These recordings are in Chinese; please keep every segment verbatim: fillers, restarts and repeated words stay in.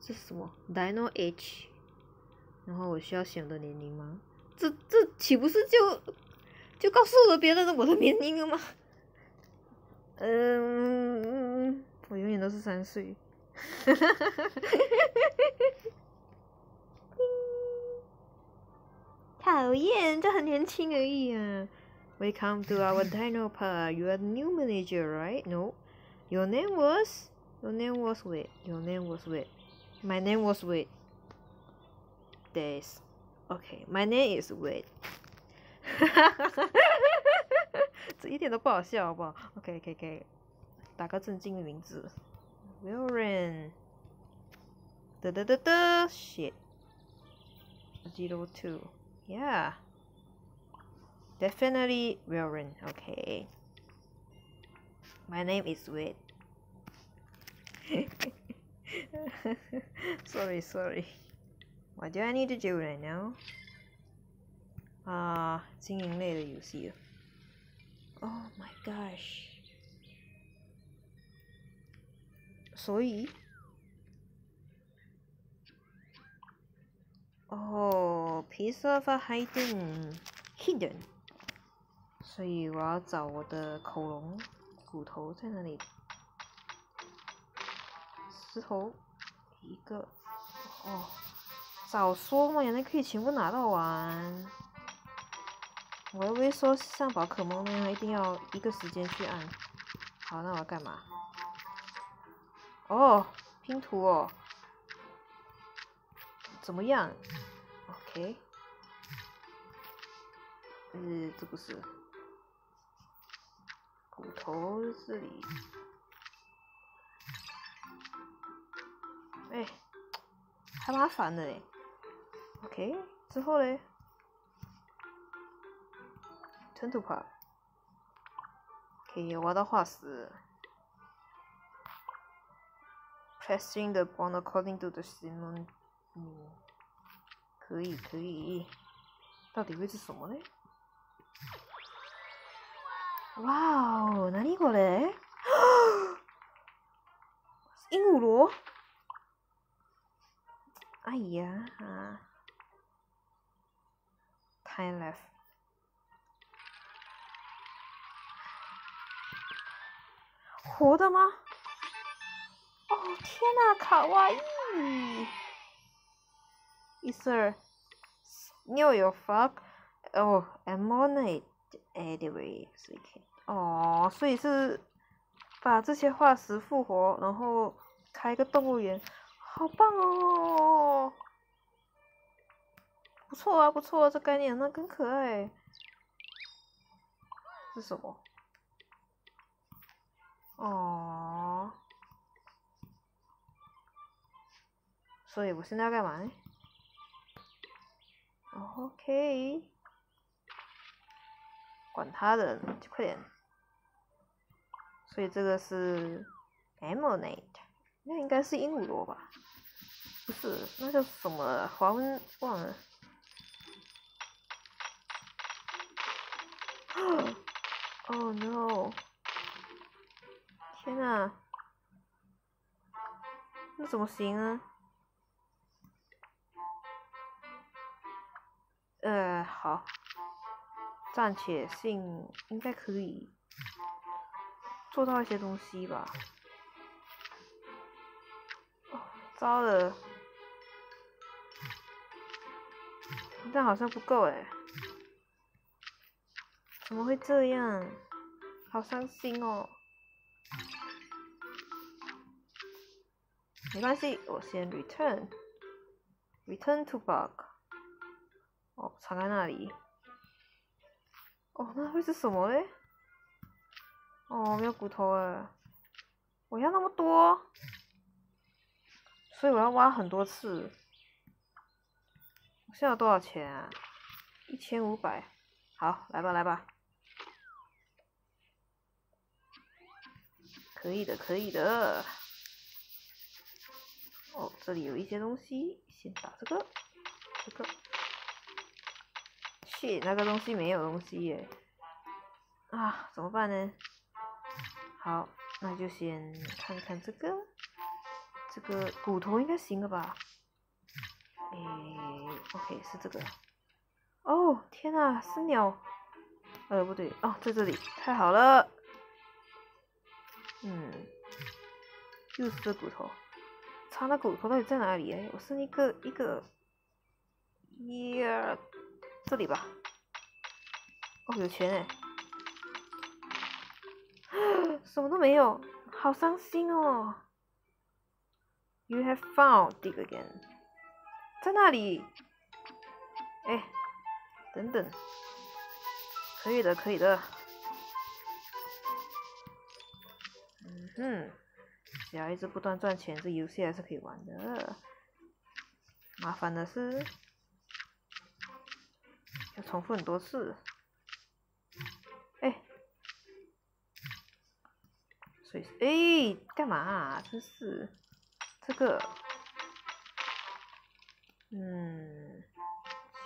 这是什么 Dino Age？ 然后我需要选我的年龄吗？这这岂不是就就告诉了别人我的年龄了吗？嗯，我永远都是三岁。哈哈哈哈哈！讨厌，这很年轻而已啊。Welcome to our Dino Park. You are new manager, right? No. Your name was. Your name was wait. Your name was wait. My name was wait. This. Okay. My name is wait. 哈哈哈哈哈！这一点都不好笑，好不好 ？OK， 可以，可以，打个正经的名字。Wilren。得得得得 ，shit。Zero two. Yeah. Definitely Wilren. Okay. My name is Wade. sorry, sorry. What do I need to do right now? 啊，经营类的游戏。Oh my gosh. 所以，哦 ，piece of hiding hidden。所以我要找我的恐龙骨头在哪里？石头一个，哦，早说嘛，原来可以全部拿到完。我还以为说像宝可梦那样一定要一个时间去按。好，那我要干嘛？哦，拼图哦，怎么样 ？OK， 嗯，这不是骨头这里，哎，还麻烦的嘞。OK， 之后嘞，吞吐炮，可以挖到化石。Testing the bond according to the Simon， 嗯，可以可以，到底会是什么呢？哇哦，哪里过来？鹦鹉螺！哎呀啊 ！Time left。活的吗？哦天哪，卡哇伊 ！Is a new your fuck？ 哦 ，ammonite anyway， 所以哦，所以是把这些化石复活，然后开一个动物园，好棒哦！不错啊，不错啊，这概念那更可爱。是什么？哦。所以我现在要干嘛呢 ？OK， 管他的，就快点。所以这个是 ammonite， 那应该是鹦鹉螺吧？不是，那叫什么？华文忘了。Oh no！ 天哪，那怎么行啊？呃，好，暂且性应该可以做到一些东西吧。哦，糟了，但好像不够哎，怎么会这样？好伤心哦。没关系，我先 return，return return to bug。哦，藏在那里。哦，那会是什么嘞？哦，没有骨头了。我要那么多，所以我要挖很多次。我现在有多少钱啊？一千五百。好，来吧，来吧。可以的，可以的。哦，这里有一些东西，先打这个，这个。去那个东西没有东西耶，啊，怎么办呢？好，那就先看看这个，这个古铜应该行了吧？诶 ，OK， 是这个。哦，天啊，是鸟。呃，不对，哦，在这里，太好了。嗯，又是这骨头。藏的骨头到底在哪里？哎，我剩一个一个，一二，这里吧。哦，有钱哎。什么都没有，好伤心哦。You have found dig again， 在那里。哎，等等，可以的，可以的。嗯哼，只要一直不断赚钱，这游戏还是可以玩的。麻烦的是，要重复很多次。哎。所以，哎，干嘛啊？真是，这个，嗯，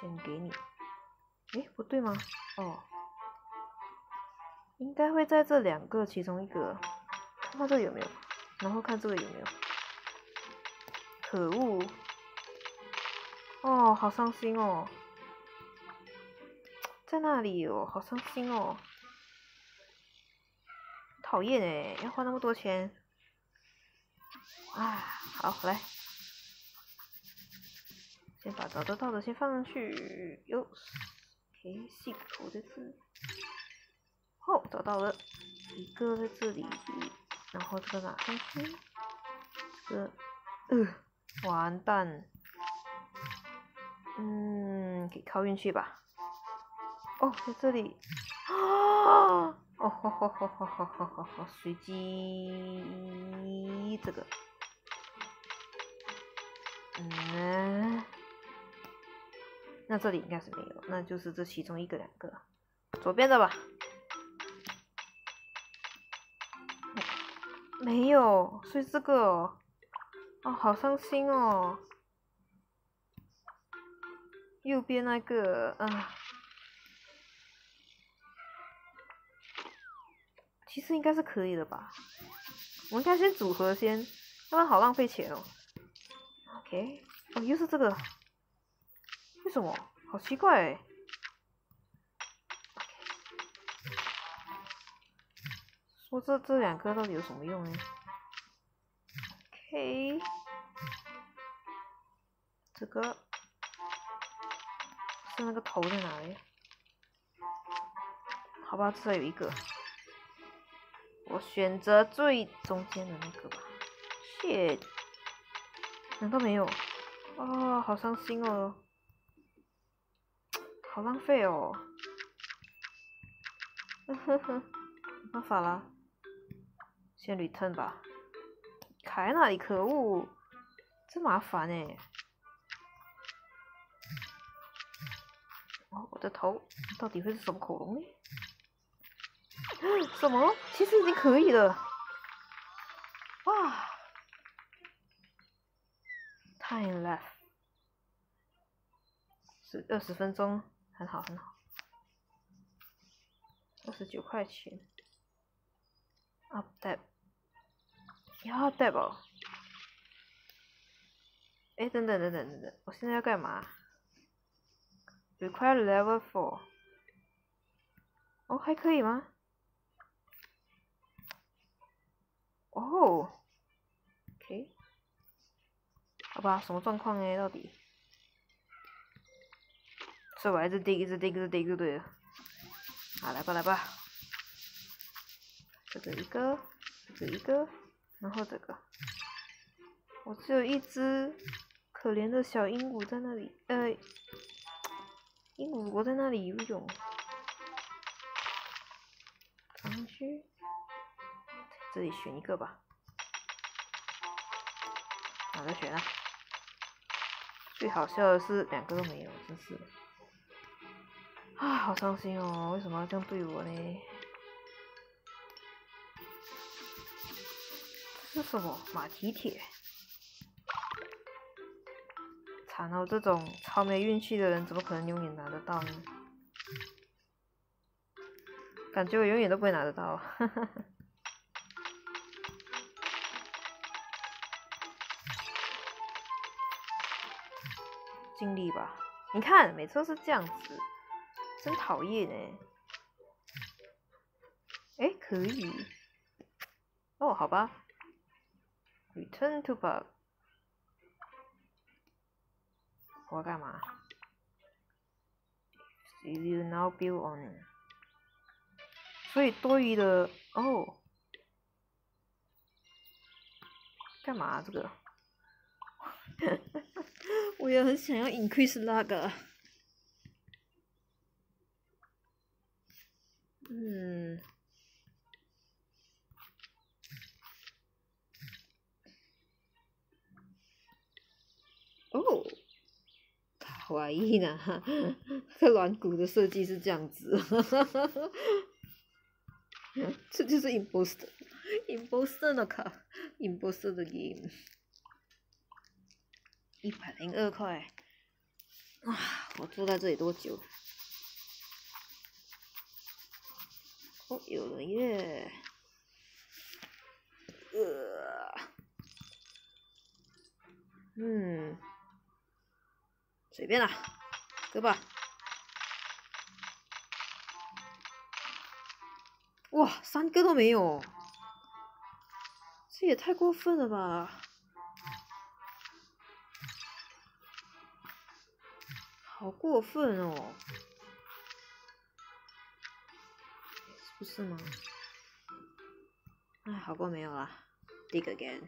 先给你。哎，不对吗？哦，应该会在这两个其中一个，看看这有没有，然后看这个有没有。可恶！哦，好伤心哦，在那里哦，好伤心哦。讨厌哎，要花那么多钱，啊，好来，先把找得到的先放上去，哟，诶，细骨头在这里，哦，找到了一个在这里，然后这个拿上去，这个，呃，完蛋，嗯，可以靠运气吧，哦，在这里，啊。哦吼吼吼吼吼吼吼吼！随机这个，嗯，那这里应该是没有，那就是这其中一个、两个，左边的吧？没有，所以这个哦，哦，好伤心哦。右边那个，啊。其实应该是可以的吧，我应该先组合先，要不然好浪费钱哦。OK， 哦，又是这个，为什么？好奇怪哎。说这这两个到底有什么用呢 ？OK， 这个是那个头在哪里？好吧，至少有一个。我选择最中间的那个吧。shit， 难道没有？哦，好伤心哦，好浪费哦。呵呵呵，没办法啦，先 return 吧。卡在哪里？可恶，真麻烦哎。哦，我的头到底会是什么恐龙呢？什么？其实已经可以了，哇 ！Time left， 是二十分钟，很好很好。二十九块钱 ，up deb， 要 deb 哦。哎，等等等等等等，我现在要干嘛 ？Require level four， 哦，还可以吗？哦 ，OK， 好吧，什么状况哎？到底？所以我还是 dig， 一直 dig， 一直 dig 就对了。啊，来吧，来吧，这个一个，这个一个，然后这个，我只有一只可怜的小鹦鹉在那里，呃，鹦鹉我在那里游泳，爬上去。这里选一个吧，哪个选啊？最好笑的是两个都没有，真是的。啊，好伤心哦！为什么要这样对我呢？这是什么？马蹄铁？惨哦！这种超没运气的人，怎么可能永远拿得到呢？感觉我永远都不会拿得到。尽力吧。你看，每次都是这样子，真讨厌哎。哎，可以。哦，好吧。Return to bug。我要干嘛 ？You will now build on。所以多余的哦。干嘛、啊、这个？我也很想要 increase 那个。嗯。哦，可以呢，这软骨的设计是这样子，这就是 imposter。Imposter 的卡 ，Imposter 的 game， 一百零二块，啊！我坐在这里多久？哦，有人耶！呃，嗯，随便啦，割吧。哇，三个都没有。这也太过分了吧！好过分哦，不是吗？哎，好过没有啦 ，dig again。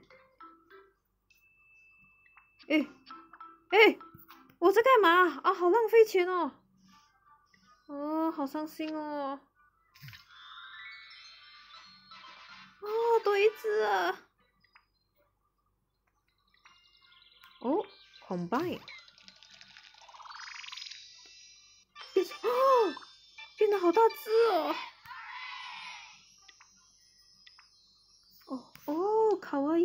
哎、欸，哎、欸，我在干嘛啊？好浪费钱哦！哦，好伤心哦！哦，多一只啊！哦 ，combine， 变成哦，变得好大只哦！哦哦，卡哇伊！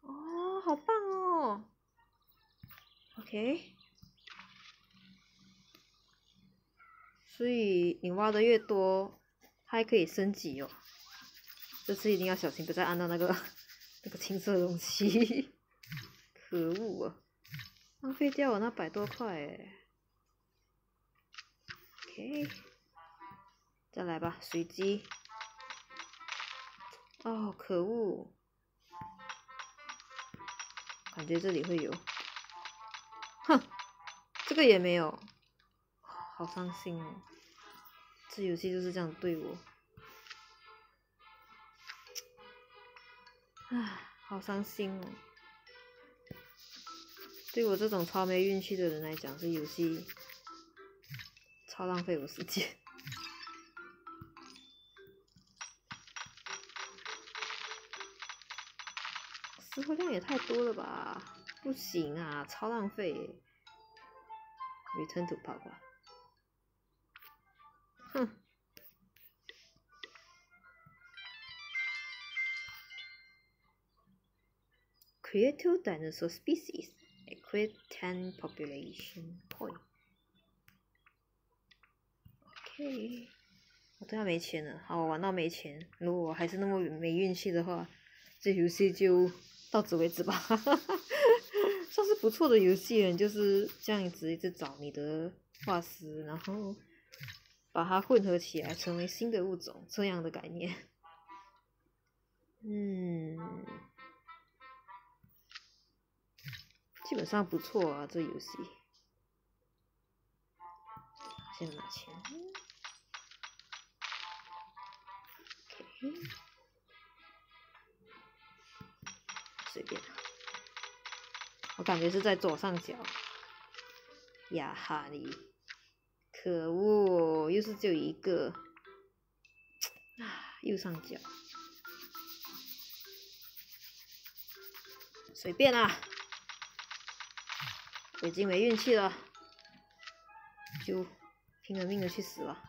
哦，好棒哦 ！OK， 所以你挖的越多，它还可以升级哦。这次一定要小心，不再按到那个。这个青色的东西，可恶啊！浪费掉我那百多块哎。OK， 再来吧，随机。哦，可恶！感觉这里会有。哼，这个也没有，好伤心哦！这游戏就是这样对我。唉，好伤心哦！对我这种超没运气的人来讲，这游戏超浪费我时间。死活量也太多了吧？不行啊，超浪费耶。Return to bug。哼。Create two dinosaur species. Equate ten population point. OK， 我对他没钱了，好，我玩到没钱。如果我还是那么没运气的话，这游戏就到此为止吧。算是不错的游戏了，就是这样子一直找你的化石，然后把它混合起来成为新的物种，这样的概念。嗯。基本上不错啊，这游戏。先拿钱。OK。随便。我感觉是在左上角。呀哈利！可恶，又是只有一个。啊，右上角。随便啦、啊。我已经没运气了，就拼了命的去死吧。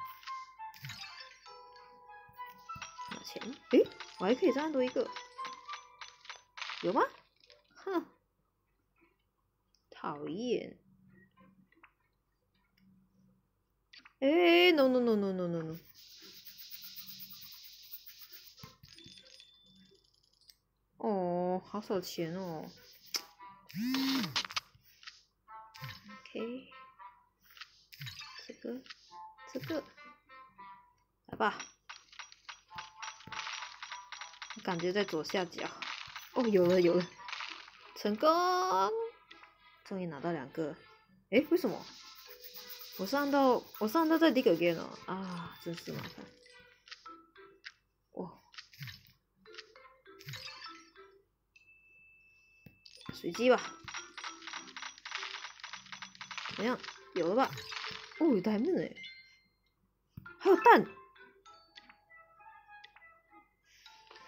拿钱，诶，我还可以再按多一个，有吗？哼，讨厌！诶 ，no no no no no no no， 哦，好少钱哦。OK， 这个，这个，来吧。我感觉在左下角。哦，有了有了，成功！终于拿到两个。诶，为什么？我上到我上到这第一个 game 了啊，真是麻烦。哇！随机吧。 怎么样？有了吧？哦，有大面哎，还有蛋，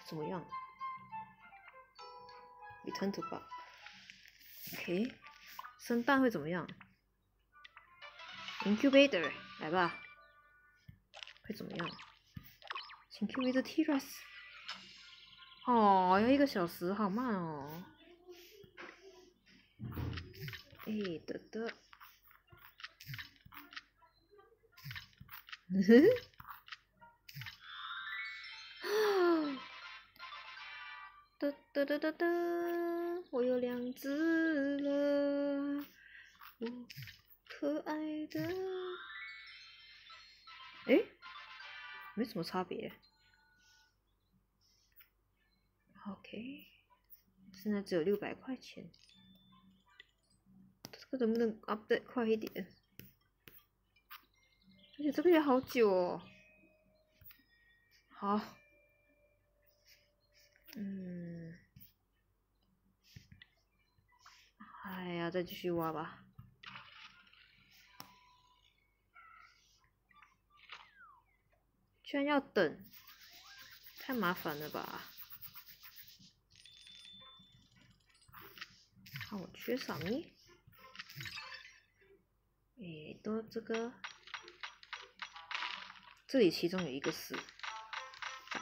怎么样 ？Return to box。OK， 生蛋会怎么样 ？Incubator， 来吧，会怎么样？请 Incubate T-Rex。哦，要一个小时，好慢哦。哎，得得。 哒哒哒哒哒，我有两只了，我可爱的。诶，没什么差别。OK， 现在只有六百块钱，这个能不能 update 快一点？ 而且这个也好久哦，好，嗯，哎呀，再继续挖吧。居然要等，太麻烦了吧？看我缺啥呢？诶，都这个。 这里其中有一个是，感觉，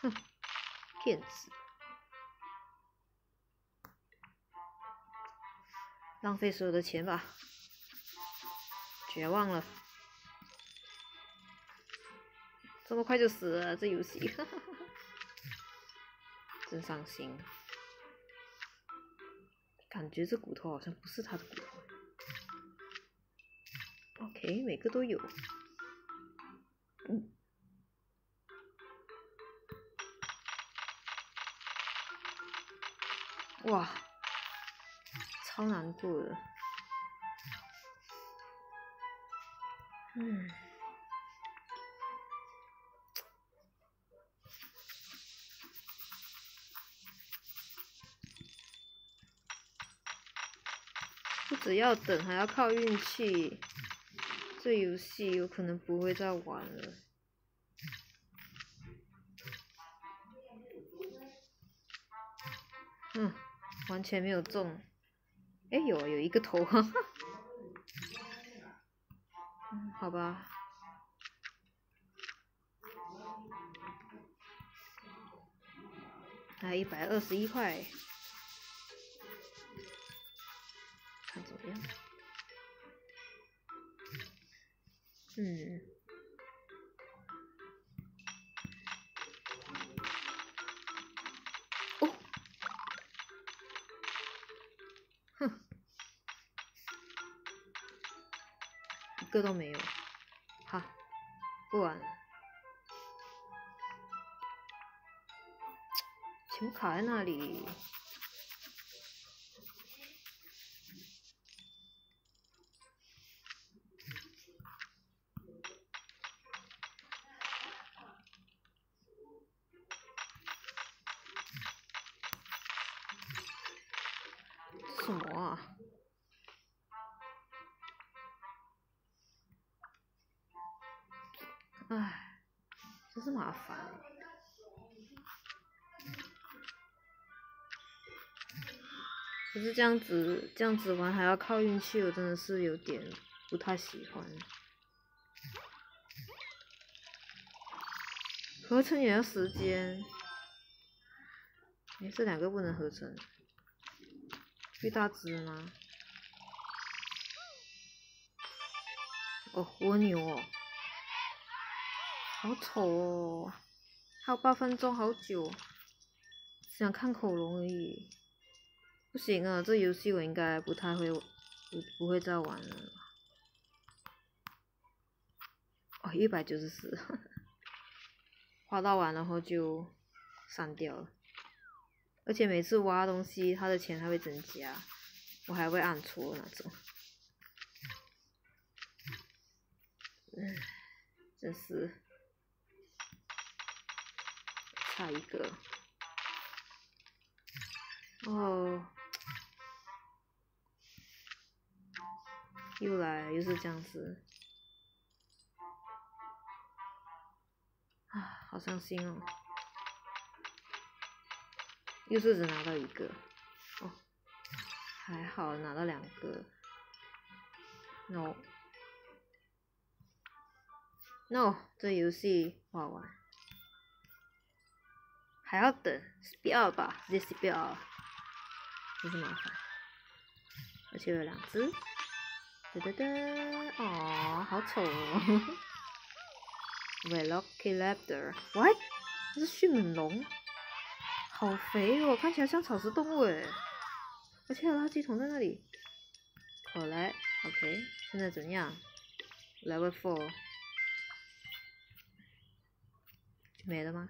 哼，骗子，浪费所有的钱吧，绝望了，这么快就死了这游戏，哈哈哈，真伤心，感觉这骨头好像不是他的骨头 ，OK， 每个都有。 嗯，哇，超难过的。嗯，不只要等，还要靠运气。 这游戏有可能不会再玩了。嗯，完全没有中。哎，有啊，有一个头哈。嗯，好吧。还一百二十一块，看怎么样。 嗯，哦，哼，一个都没有，好，不玩了。球卡在那里。 什么啊？哎，真是麻烦。可是这样子这样子玩还要靠运气，我真的是有点不太喜欢。合成也要时间。哎，这两个不能合成。 巨大只吗？哦，蜗牛哦，好丑哦！还有八分钟，好久，想看恐龙而已。不行啊，这游戏我应该不太会，不不会再玩了。哦，一百九十四，花到完然后就删掉了。而且每次挖东西，它的钱还会增加，我还会按错那种。唉，真是差一个。哦。 又来了，又是这样子，啊，好伤心哦！又是只拿到一个，哦，还好拿到两个。no no， 这游戏不好玩，还要等，不要吧，直接死掉，真是麻烦。而且有两只。 哒哒哒，哦，好丑哦 ！Velociraptor，What？ 这是迅猛龙，好肥哦，看起来像草食动物诶。而且有垃圾桶在那里。我来 ，OK， 现在怎样 ？Level four， 没了吗？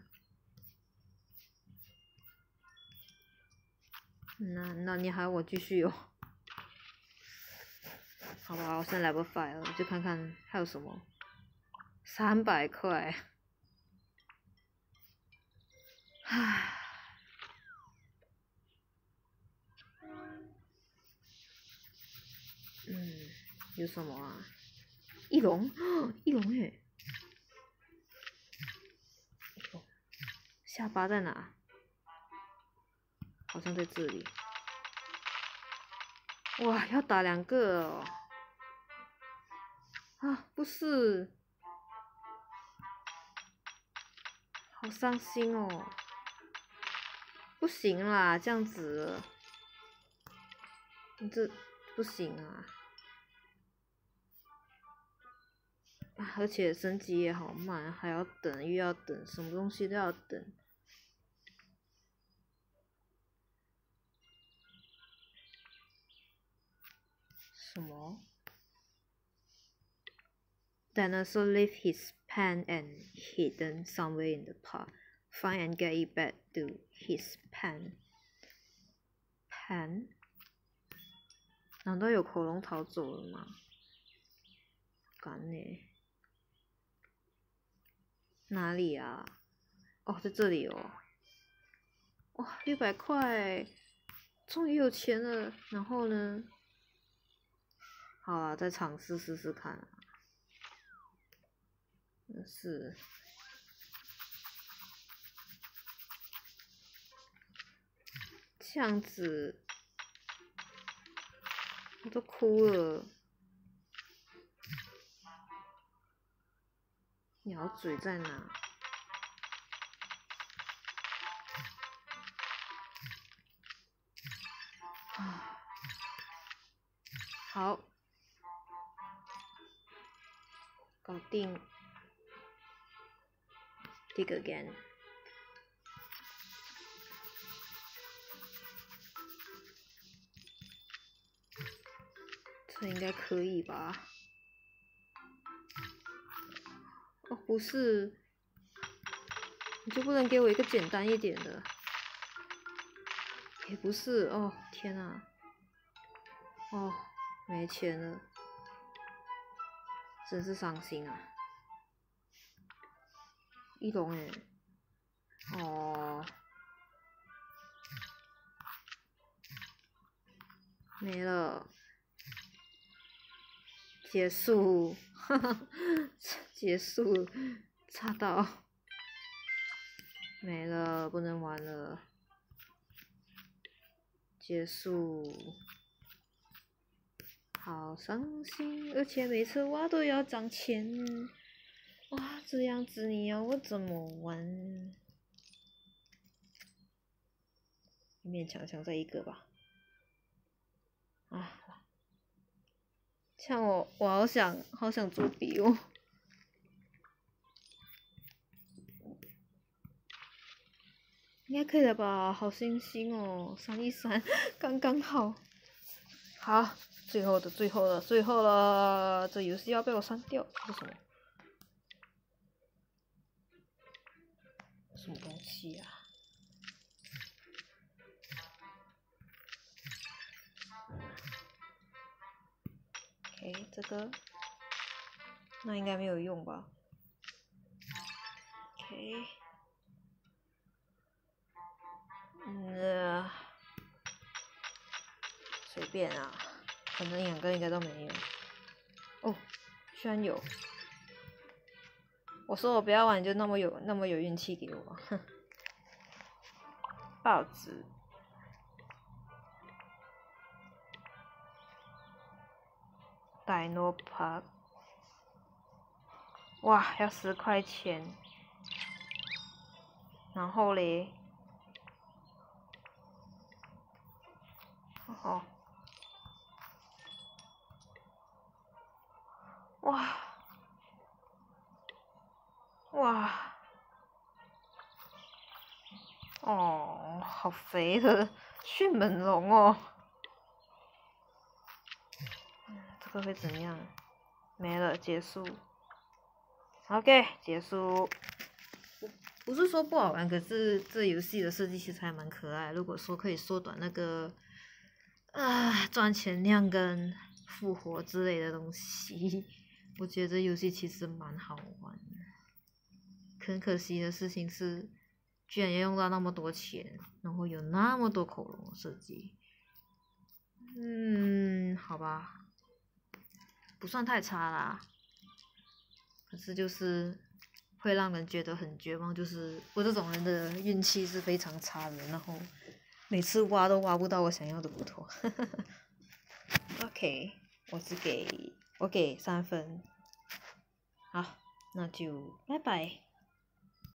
那那你喊我继续哦。 好吧，我现在 level five 了，就看看还有什么。三百块，唉，嗯，有什么啊？翼龙，翼龙诶，下巴在哪？好像在这里。哇，要打两个哦。 啊，不是，好伤心哦！不行啦，这样子，你这不行啊！而且升级也好慢，还要等，又要等，什么东西都要等。什么？ Dinosaur left his pen and hidden somewhere in the park. Find and get it back to his pen. Pen? 难道有恐龙逃走了吗？干嘞？哪里啊？哦，在这里哦。哇，六百块，终于有钱了。然后呢？好啊，再尝试试试看啊。 是，这样子，我都哭了。鸟嘴在哪？啊，好，搞定。 Dig again. This should be possible, right? Oh, no. You can't give me a simple one. It's not. Oh, God. Oh, I don't have money. It's really sad. 一龙诶，哦，没了，结束，哈哈，结束，差到，没了，不能玩了，结束，好伤心，而且每次挖都要涨钱。 哇，这样子你要我怎么玩？勉强强再一个吧。啊，像我，我好想，好想做笔哦。应该可以了吧？好星星哦，闪一闪，刚刚好。好，最后的最后了，最后了，这游戏要被我删掉，为什么？什么东西呀、啊？ 哎，这个，那应该没有用吧 ？OK， 嗯，随便啊，反正两个应该都没有。哦，居然有！我说我不要玩，你就那么有那么有运气给我吗？哼，报纸。 Dino Park， 哇，要十块钱。然后嘞，哦，哇，哇，哦，好肥的迅猛龙哦。 这会怎样？没了，结束。OK， 结束。我不是说不好玩，可是这游戏的设计其实还蛮可爱。如果说可以缩短那个啊赚钱量跟复活之类的东西，我觉得这游戏其实蛮好玩的。很可惜的事情是，居然要用到那么多钱，然后有那么多恐龙设计。嗯，好吧。 不算太差啦，可是就是会让人觉得很绝望，就是我这种人的运气是非常差的，然后每次挖都挖不到我想要的骨头。OK， 我只给我给三分，好，那就拜拜。